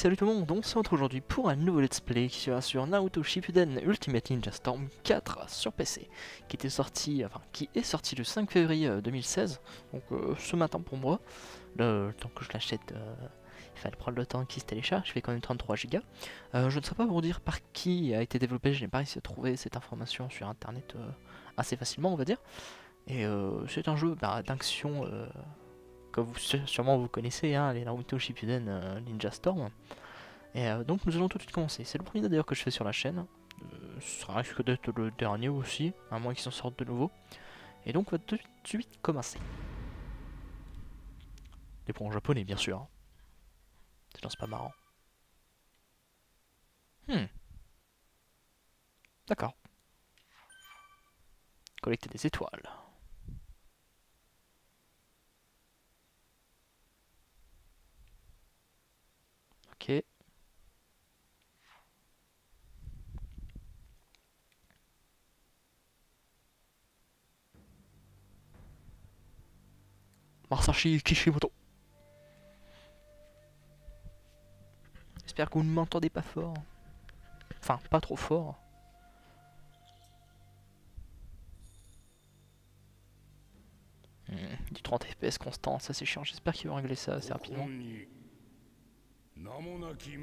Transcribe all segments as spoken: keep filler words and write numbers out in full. salut tout le monde, on se retrouve aujourd'hui pour un nouveau let's play qui sera sur Naruto Shippuden Ultimate Ninja Storm quatre sur P C, qui était sorti, enfin qui est sorti le cinq février deux mille seize, donc euh, ce matin pour moi. Le temps que je l'achète, euh, il fallait prendre le temps qu'il se télécharge, je fais quand même trente-trois gigas. Euh, je ne sais pas vous dire par qui a été développé, je n'ai pas réussi à trouver cette information sur internet euh, assez facilement on va dire. Et euh, c'est un jeu bah, d'action... Euh, comme vous, sûrement vous connaissez, hein, les Naruto Shippuden euh, Ninja Storm. Et euh, donc nous allons tout de suite commencer. C'est le premier d'ailleurs que je fais sur la chaîne. Euh, ça risque d'être le dernier aussi, à moins qu'ils s'en sortent de nouveau. Et donc on va tout de suite commencer. Les points en japonais bien sûr. Hein. C'est non, c'est pas marrant. Hmm. D'accord. Collecter des étoiles. Ok. Masashi Kishimoto. J'espère que vous ne m'entendez pas fort. Enfin, pas trop fort. Mmh, du trente F P S constant, ça c'est chiant. J'espère qu'ils vont régler ça assez rapidement. Nanji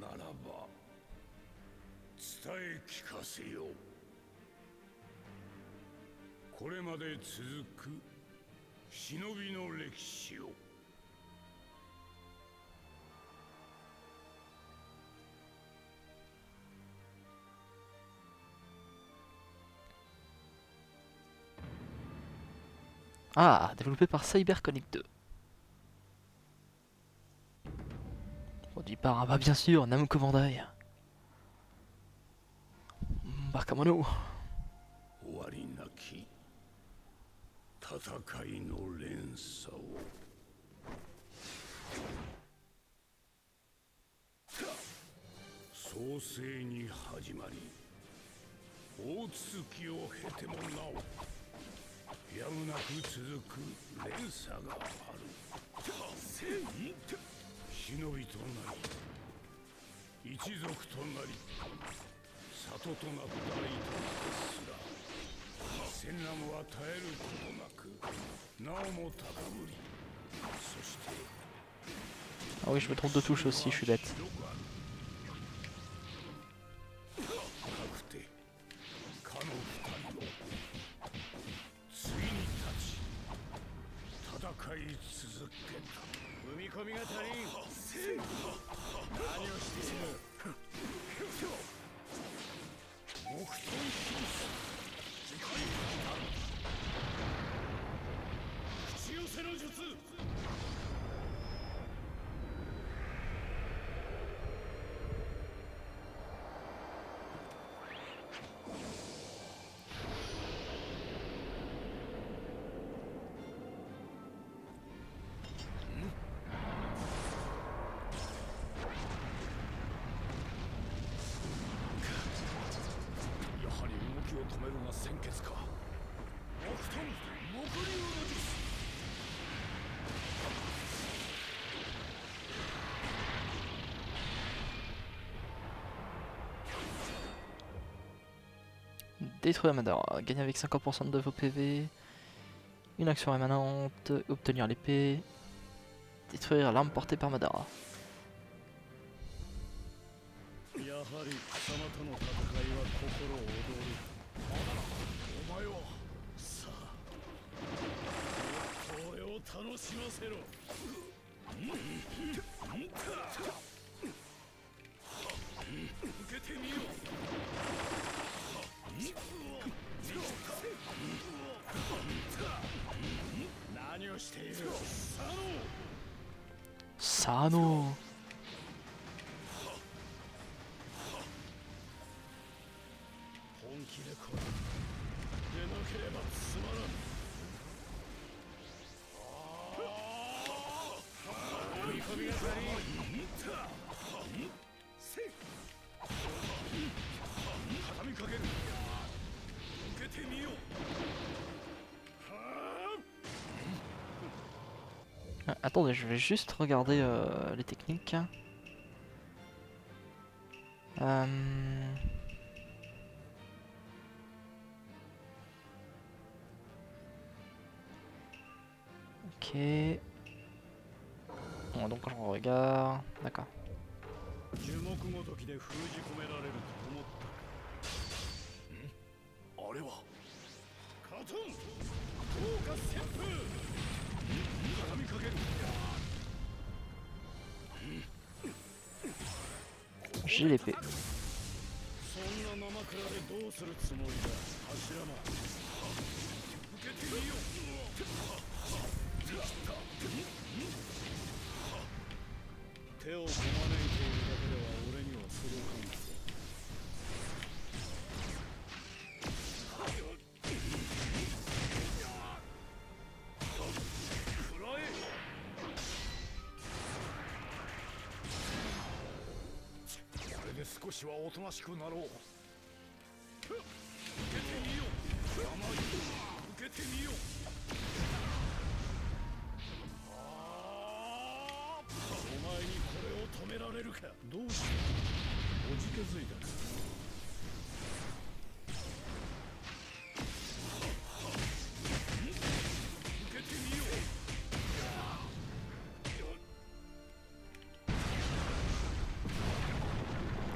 ならば伝え聞かせよう。これまで続く忍びの歴史を。Ah, développé par CyberConnect deux. Produit par ah bah bien sûr, Namco Bandai. Barkamono. Ah oui, je me trompe de touche aussi, je suis bête. Détruire Madara, gagner avec cinquante pour cent de vos P V, une action rémanente, obtenir l'épée, détruire l'arme portée par Madara. Susano. Ah, attendez, je vais juste regarder euh, les techniques. Euh... Ok. Bon, donc je regarde. D'accord. J'ai l'épée.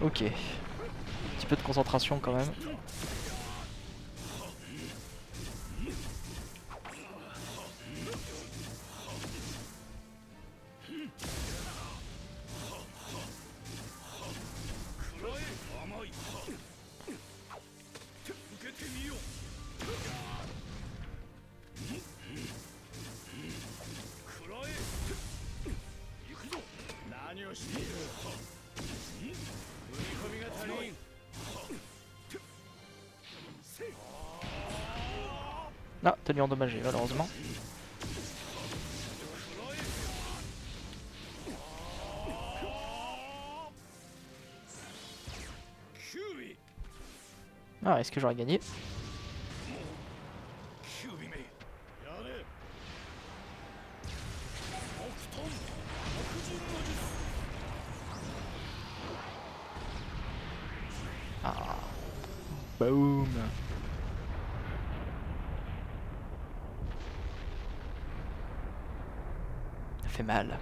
Ok, un petit peu de concentration quand même. Ah, tenue endommagée, malheureusement. Ah, est-ce que j'aurais gagné? Ah, boum. Fait mal.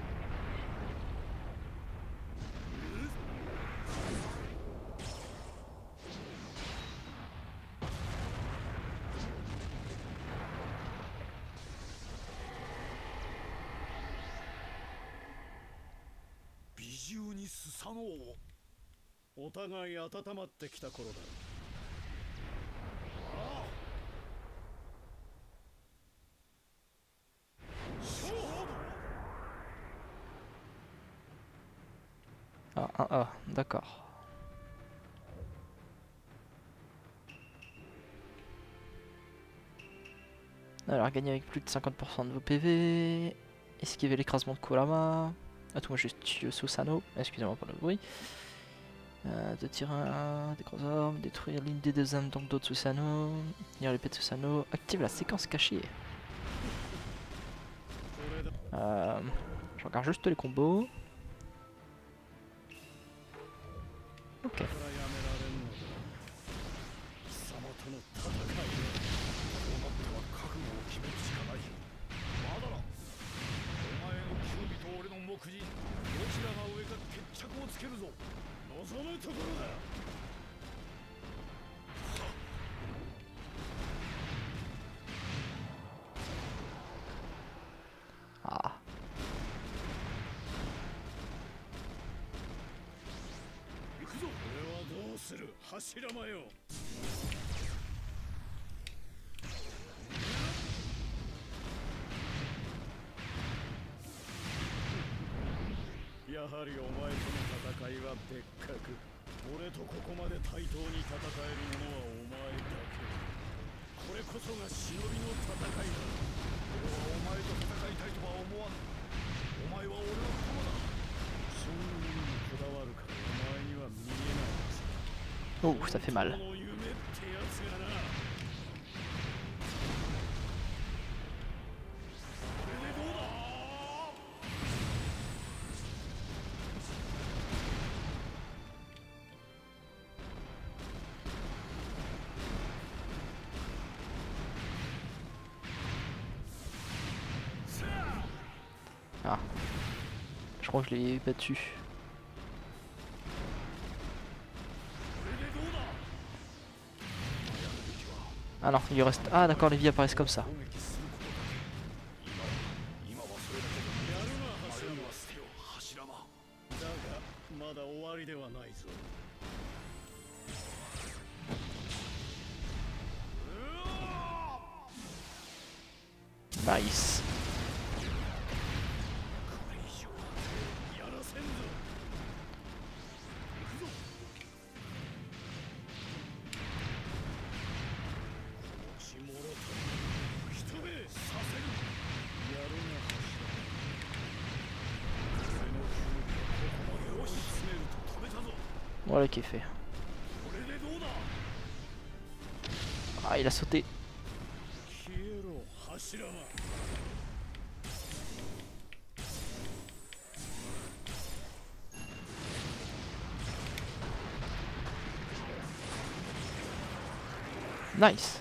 Ah, ah, ah, d'accord. Alors, gagner avec plus de cinquante pour cent de vos P V. Esquiver l'écrasement de Kurama. Ah, tout moi je tue Susano. Excusez-moi pour le bruit. Euh, de tirer un, des gros armes, détruire l'une des deux armes donc d'autres Susano. Tenir l'épée de Susano. Active la séquence cachée. Euh, je regarde juste les combos. Ok. Ah. Oh, ça fait mal. Ah, je crois que je l'ai battu. Ah non, il reste... Ah d'accord, les vies apparaissent comme ça. Nice. Voilà qui est fait. Ah, il a sauté. Nice.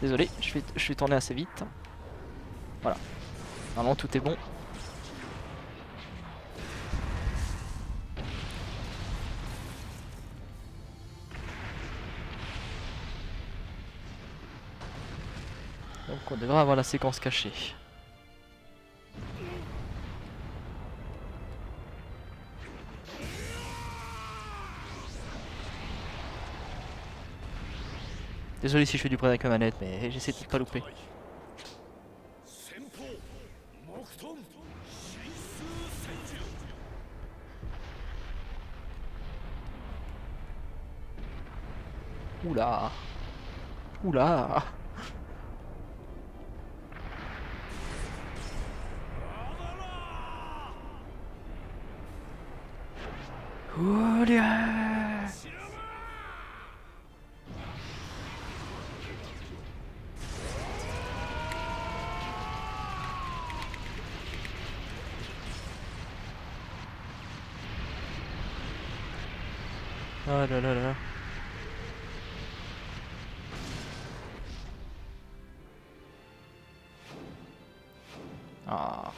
Désolé, je suis, je suis tourné assez vite. Voilà. Normalement tout est bon. Donc on devrait avoir la séquence cachée. Désolé si je fais du bruit avec ma manette, mais j'essaie de pas louper. Oula. Oula. Oula. Ah là là là. Ah.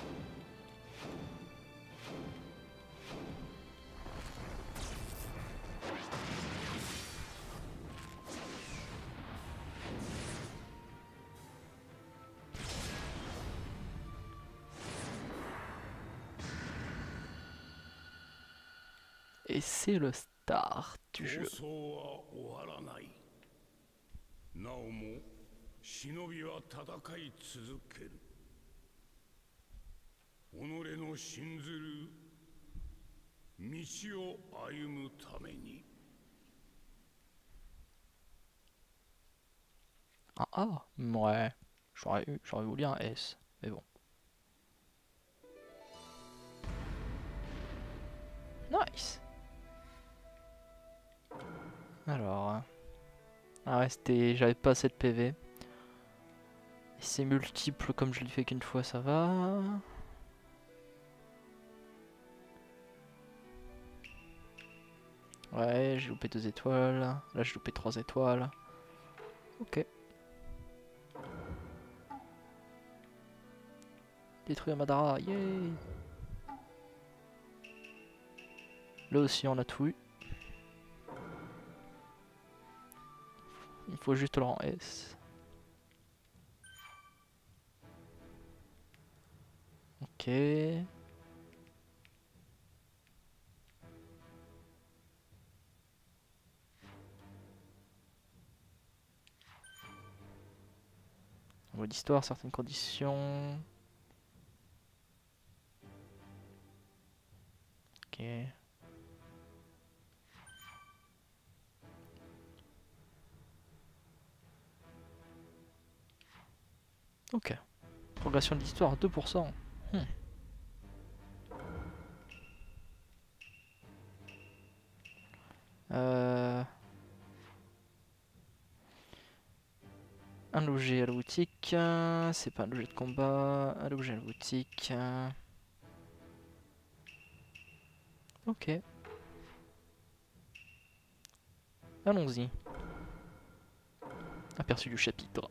Et c'est le star du jeu. Ah ah, ouais, j'aurais eu, j'aurais voulu un S, mais bon. Nice. Alors, ah ouais, c'était, j'avais pas assez de P V. C'est multiple, comme je l'ai fait qu'une fois, ça va. Ouais, j'ai loupé deux étoiles. Là, j'ai loupé trois étoiles. Ok. Détruire Madara, yay! Là aussi, on a tout eu. Il faut juste le rang S. Ok. mode histoire, certaines conditions. Ok. Ok. Progression de l'histoire, deux pour cent. Hmm. Euh... Un objet à la boutique, c'est pas un objet de combat, un objet à la boutique. Ok. Allons-y. Aperçu du chapitre.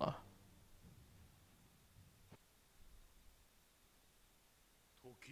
Ok.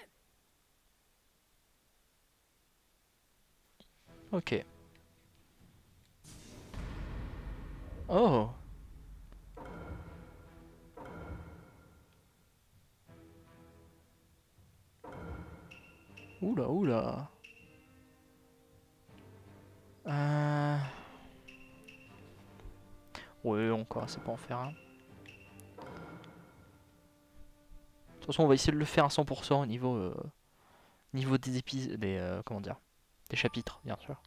Oh. Oula, oula. Euh... Ouais, encore, c'est pas en faire un. Hein. De toute façon, on va essayer de le faire à cent pour cent au niveau, euh, niveau des épisodes, des euh, comment dire, des chapitres, bien sûr.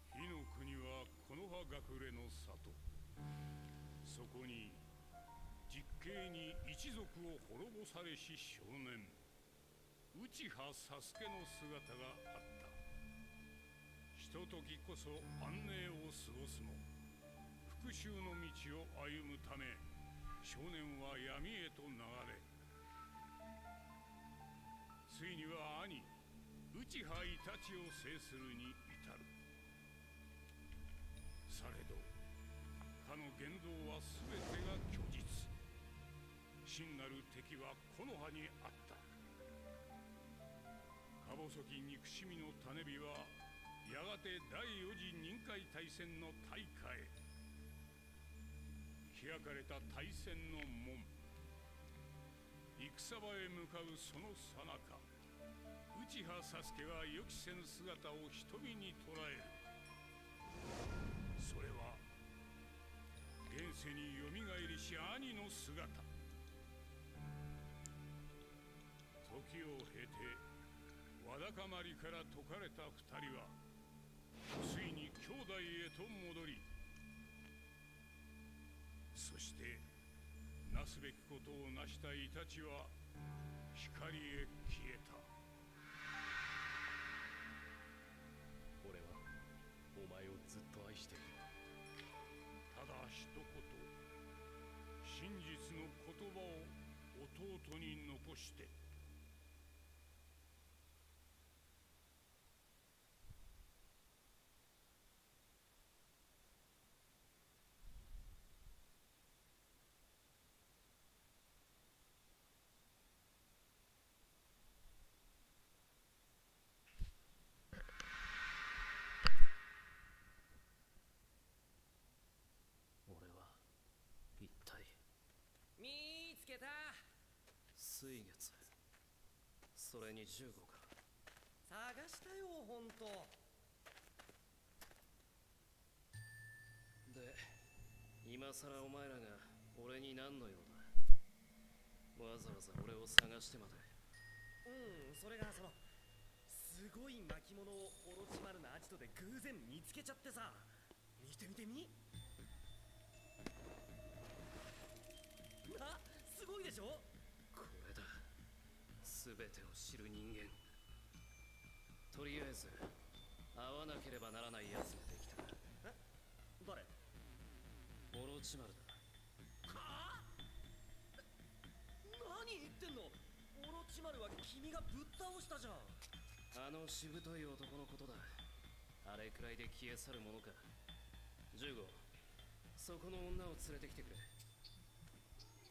そこの女を連れてきてくれ。こ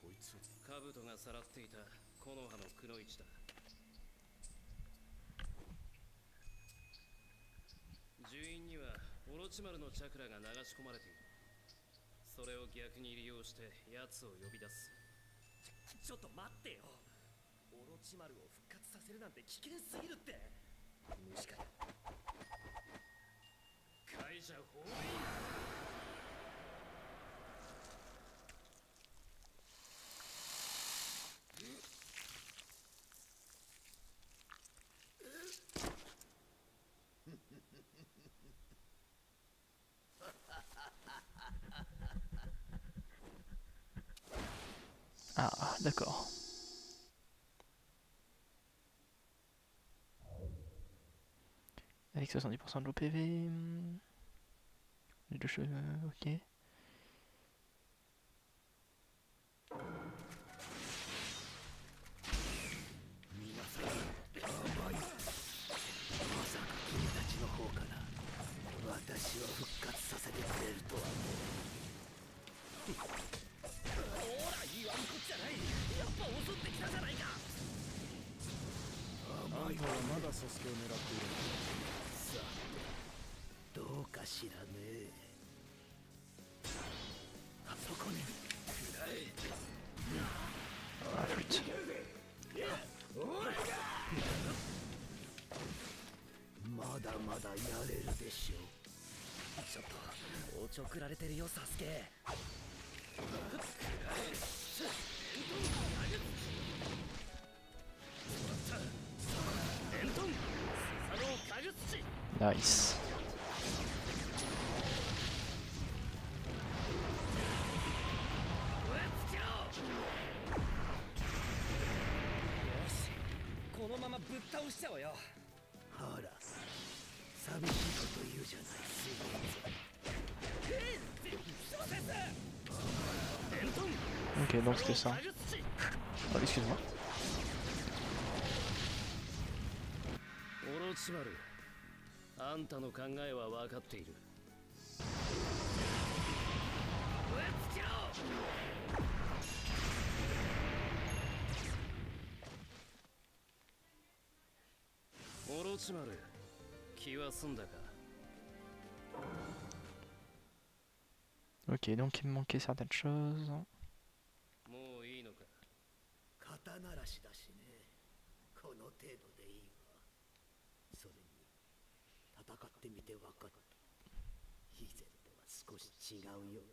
いつ、兜がさらっていた木の葉のくのいちだ。樹院にはオロチマルのチャクラが流し込まれている。それを逆に利用して奴を呼び出す。ちょっと待ってよ。オロチマルを復活させるなんて危険すぎるって。もしかして会社放映。Ah, d'accord. Avec soixante-dix pour cent de l'O P V. De cheveux, ok. Ah, flûte. Nice. Ok, donc c'était ça. Oh, excuse-moi. Ok, donc il me manquait certaines choses. Hmm. Ok.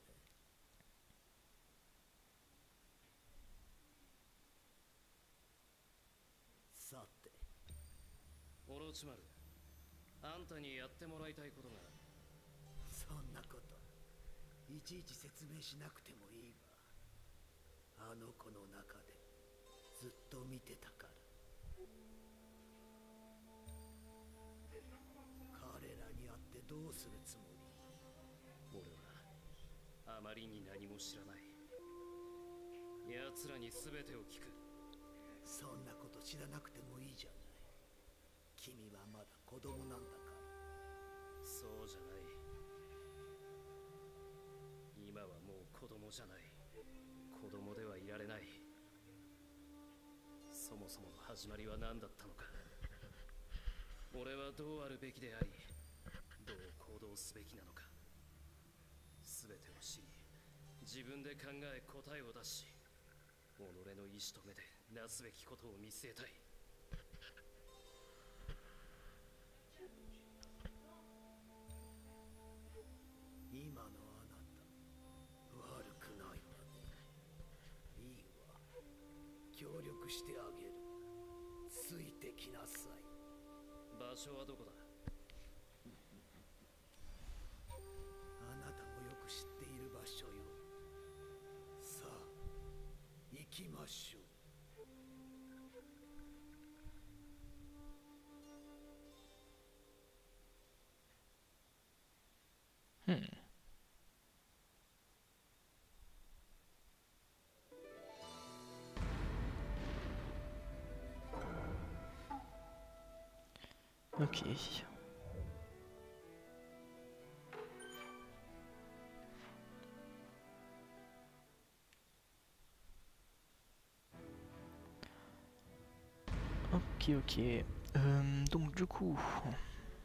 ok, ok. Euh, donc du coup,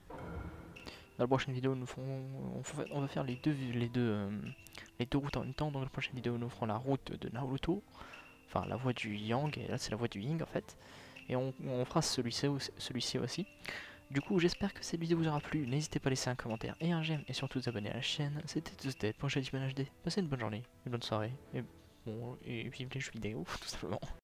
dans la prochaine vidéo, nous ferons, on, on va faire les deux, les deux, euh, les deux routes en même temps. Donc dans la prochaine vidéo, nous ferons la route de Naruto, enfin la voie du Yang, et là c'est la voie du Ying en fait. Et on, on fera celui-ci celui-ci aussi. Du coup, j'espère que cette vidéo vous aura plu. N'hésitez pas à laisser un commentaire et un j'aime, et surtout vous abonner à la chaîne. C'était Toasted pour Ichibanhd. Passez une bonne journée, une bonne soirée, et bon, et vive les jeux vidéo tout simplement.